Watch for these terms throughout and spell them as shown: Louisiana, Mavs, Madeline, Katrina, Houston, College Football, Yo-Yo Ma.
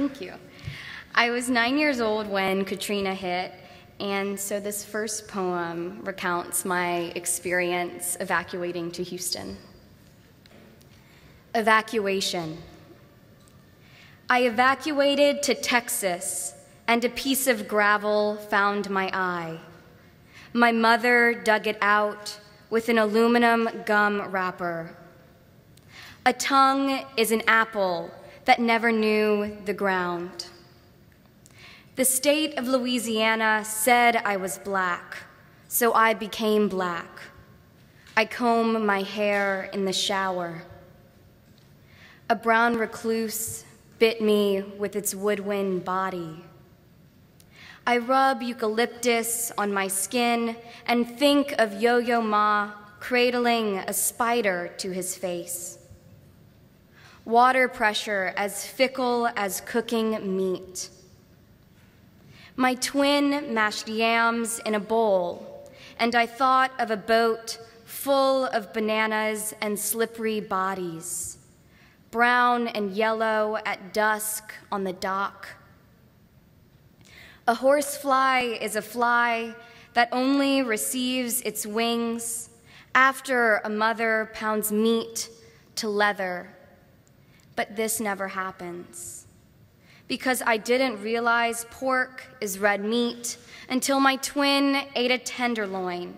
Thank you. I was 9 years old when Katrina hit, and so this first poem recounts my experience evacuating to Houston. Evacuation. I evacuated to Texas, and a piece of gravel found my eye. My mother dug it out with an aluminum gum wrapper. A tongue is an apple that never knew the ground. The state of Louisiana said I was black, so I became black. I comb my hair in the shower. A brown recluse bit me with its woodwind body. I rub eucalyptus on my skin and think of Yo-Yo Ma cradling a spider to his face. Water pressure as fickle as cooking meat. My twin mashed yams in a bowl, and I thought of a boat full of bananas and slippery bodies, brown and yellow at dusk on the dock. A horsefly is a fly that only receives its wings after a mother pounds meat to leather. But this never happens, because I didn't realize pork is red meat until my twin ate a tenderloin,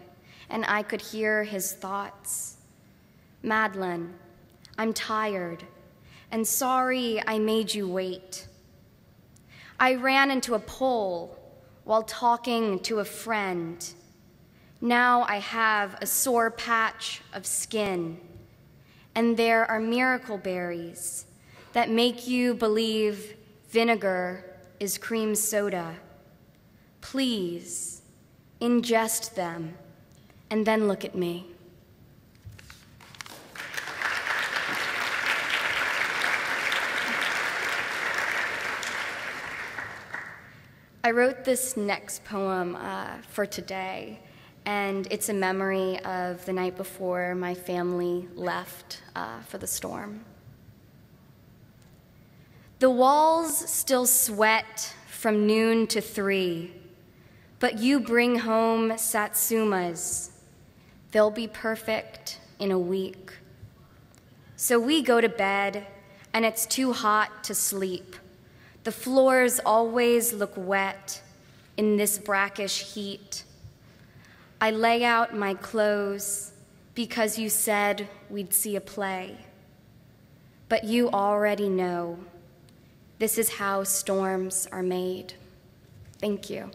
and I could hear his thoughts. Madeline, I'm tired, and sorry I made you wait. I ran into a pole while talking to a friend. Now I have a sore patch of skin, and there are miracle berries that make you believe vinegar is cream soda. Please ingest them and then look at me. I wrote this next poem for today, and it's a memory of the night before my family left for the storm. The walls still sweat from noon to 3, but you bring home satsumas. They'll be perfect in a week. So we go to bed, and it's too hot to sleep. The floors always look wet in this brackish heat. I lay out my clothes because you said we'd see a play. But you already know. This is how storms are made. Thank you.